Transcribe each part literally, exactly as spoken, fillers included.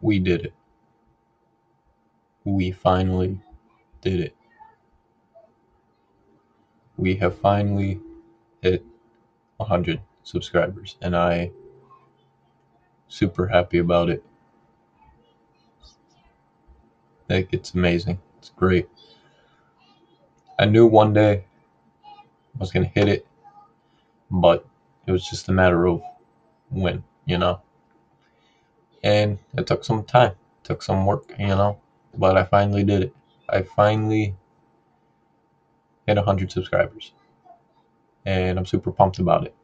We did it. We finally did it. We have finally hit one hundred subscribers, and I super happy about it. Like, it's amazing. It's great. I knew one day I was gonna hit it, but it was just a matter of when, you know. And it took some time, it took some work, you know, but I finally did it. I finally hit one hundred subscribers, and I'm super pumped about it.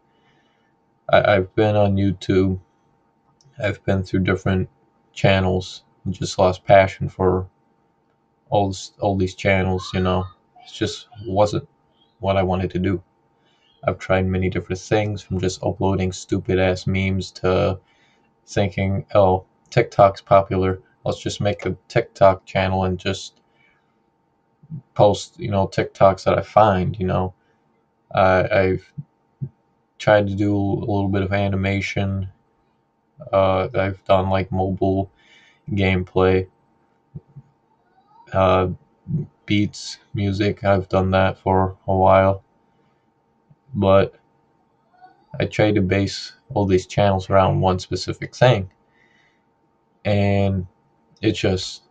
I, I've been on YouTube, I've been through different channels, and just lost passion for all, this, all these channels, you know. It just wasn't what I wanted to do. I've tried many different things, from just uploading stupid ass memes to thinking, oh, TikTok's popular, let's just make a TikTok channel and just post, you know, TikToks that I find, you know. Uh, I've tried to do a little bit of animation. Uh, I've done like mobile gameplay, uh, beats, music. I've done that for a while, but I tried to base all these channels around one specific thing, and it just,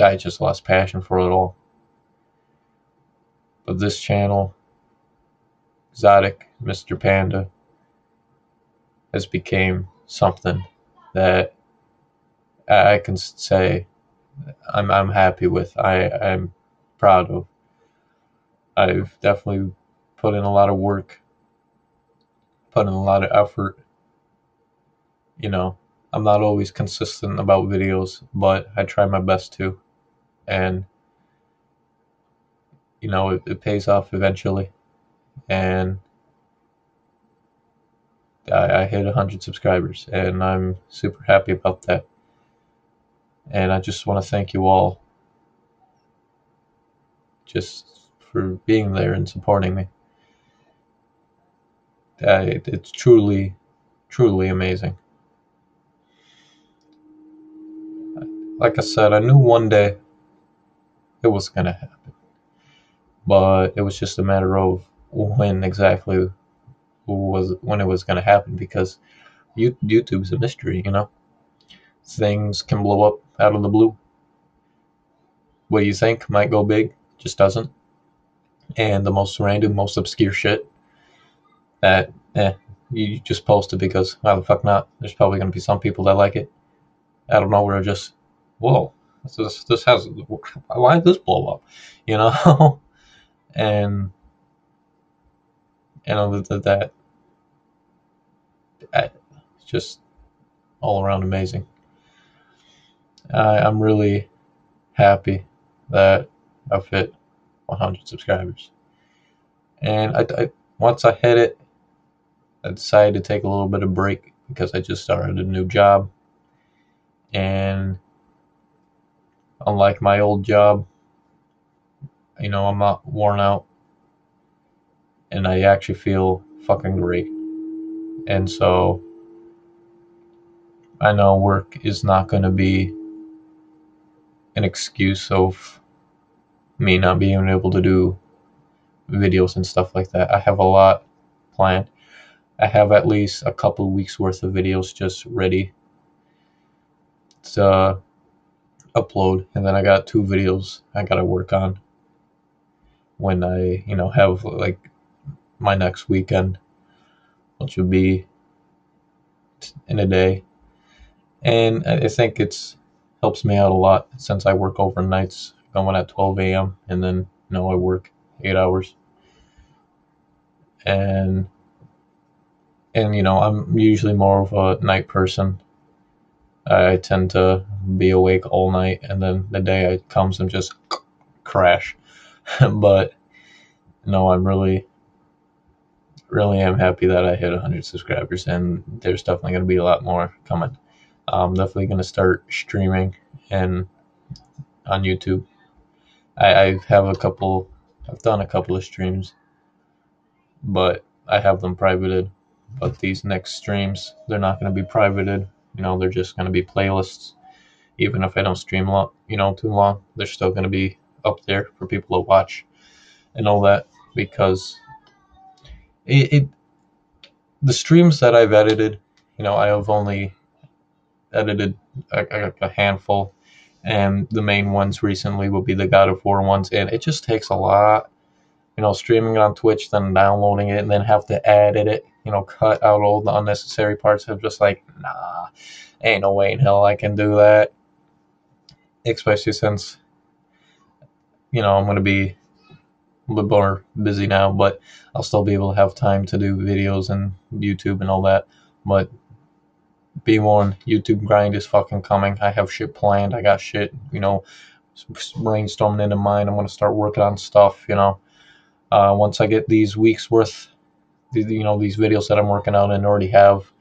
I just lost passion for it all. But this channel, Exotic Mister Panda, has became something that I can say I'm, I'm happy with, I, I'm proud of. I've definitely put in a lot of work, put in a lot of effort. You know, I'm not always consistent about videos, but I try my best to, and you know, it, it pays off eventually. And I, I hit one hundred subscribers, and I'm super happy about that. And I just want to thank you all just for being there and supporting me. Uh, it, it's truly, truly amazing. Like I said, I knew one day it was gonna happen, but it was just a matter of when exactly was when it was gonna happen, because you, YouTube's a mystery, you know. Things can blow up out of the blue. What you think might go big just doesn't, and the most random, most obscure shit that eh, you just post it because why the fuck not? There's probably gonna be some people that like it. I don't know, we're just, whoa, this this has, why did this blow up? You know, and and other than that, it's just all around amazing. I, I'm really happy that I've hit one hundred subscribers, and I, I once I hit it, I decided to take a little bit of break because I just started a new job, and unlike my old job, you know, I'm not worn out, and I actually feel fucking great. And so I know work is not going to be an excuse of me not being able to do videos and stuff like that. I have a lot planned. I have at least a couple weeks worth of videos just ready to upload, and then I got two videos I gotta work on when I, you know, have like my next weekend, which would be in a day. And I think it's helps me out a lot since I work overnights, going at twelve A M and then, you know, I work eight hours. And and you know, I'm usually more of a night person. I tend to be awake all night, and then the day comes and just crash. But no, I'm really, really am happy that I hit one hundred subscribers, and there's definitely going to be a lot more coming. I'm definitely going to start streaming and on YouTube. I, I have a couple, I've done a couple of streams, but I have them privated. But these next streams, they're not going to be privated. You know, they're just going to be playlists even if I don't stream long, you know, too long, they're still going to be up there for people to watch and all that, because it, it the streams that I've edited, you know, I have only edited a, a handful, and the main ones recently will be the God of War ones, and it just takes a lot, you know, streaming on Twitch, then downloading it, and then have to edit it, you know, cut out all the unnecessary parts. I'm just like, nah, ain't no way in hell I can do that, especially since, you know, I'm going to be a little more busy now, but I'll still be able to have time to do videos and YouTube and all that. But be warned, YouTube grind is fucking coming. I have shit planned. I got shit, you know, brainstorming into mind. I'm going to start working on stuff, you know. Uh, once I get these weeks worth, you know, these videos that I'm working on and already have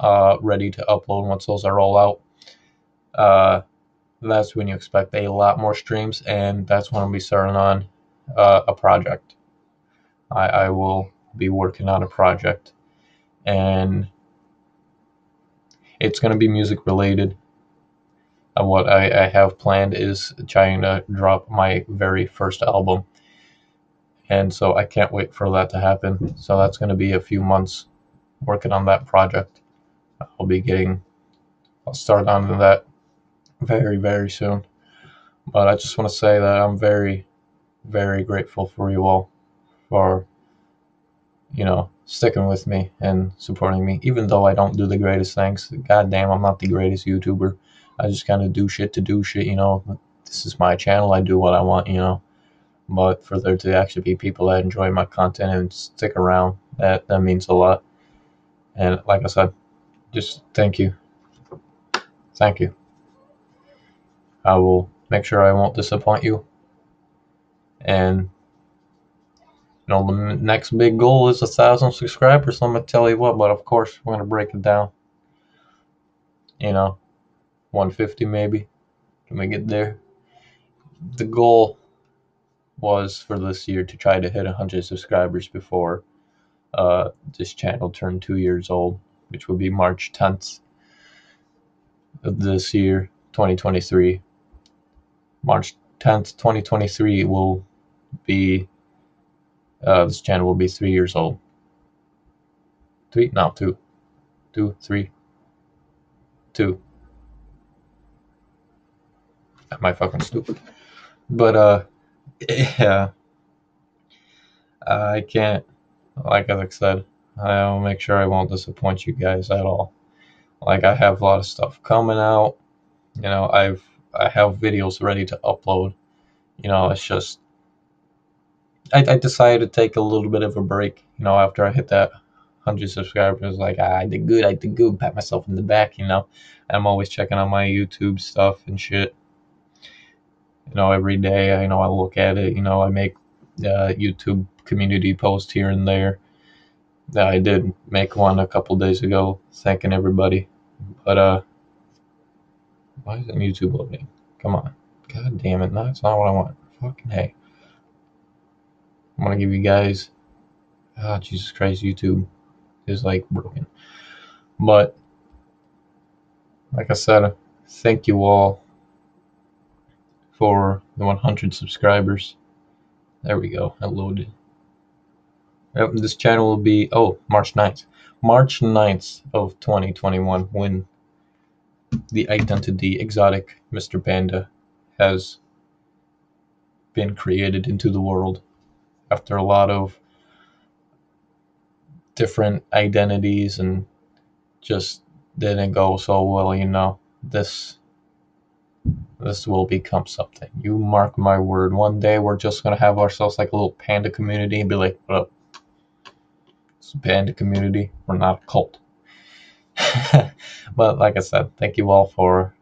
uh, ready to upload, once those are all out, uh, that's when you expect a lot more streams, and that's when I'll be starting on uh, a project. I, I will be working on a project, and it's going to be music related. And what I, I have planned is trying to drop my very first album. And so I can't wait for that to happen. So that's going to be a few months working on that project. I'll be getting, I'll start on that very, very soon. But I just want to say that I'm very, very grateful for you all for, you know, sticking with me and supporting me. Even though I don't do the greatest things, god damn, I'm not the greatest YouTuber. I just kind of do shit to do shit, you know. This is my channel, I do what I want, you know. But for there to actually be people that enjoy my content and stick around, that, that means a lot. And like I said, just thank you. Thank you. I will make sure I won't disappoint you. And, you know, the next big goal is a thousand subscribers. So I'm going to tell you what, but of course, we're going to break it down. You know, one fifty maybe. Can we get there? The goal was for this year to try to hit one hundred subscribers before uh, this channel turned two years old, which would be March tenth of this year, twenty twenty-three. March tenth, twenty twenty-three will be, uh, this channel will be three years old. Three, no, two. Two, three, two. Am I fucking stupid? But, uh, yeah, I can't, like I said, I'll make sure I won't disappoint you guys at all. Like, I have a lot of stuff coming out, you know, I've, I have videos ready to upload, you know, it's just, I, I decided to take a little bit of a break, you know, after I hit that one hundred subscribers, like, ah, I did good, I did good, pat myself in the back, you know, I'm always checking on my YouTube stuff and shit. You know, every day, I you know I look at it, you know, I make uh, YouTube community posts here and there. I did make one a couple days ago, thanking everybody. But, uh, why isn't YouTube loading? Come on. God damn it, no, that's not what I want. Fucking hey. I'm gonna give you guys, ah, oh, Jesus Christ, YouTube is, like, broken. But, like I said, thank you all for the one hundred subscribers. There we go, I loaded. Yep, this channel will be, oh, March ninth. March ninth of twenty twenty-one, when the identity Exotic Mister Panda has been created into the world. After a lot of different identities and just didn't go so well, you know, this This will become something. You mark my word. One day we're just going to have ourselves like a little panda community and be like, what up? It's a panda community. We're not a cult. But like I said, thank you all for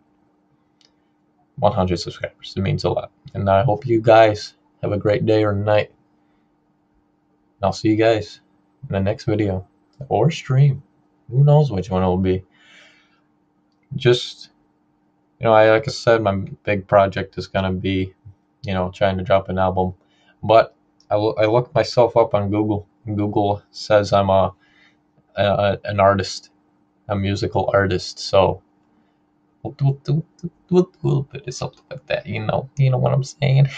one hundred subscribers. It means a lot. And I hope you guys have a great day or night. And I'll see you guys in the next video or stream. Who knows which one it will be. Just, you know, I, like I said, my big project is going to be, you know, trying to drop an album. But I, I looked myself up on Google. Google says I'm a, a an artist, a musical artist. So we'll do, do, do, do, do a little bit of something like that, you know, you know what I'm saying?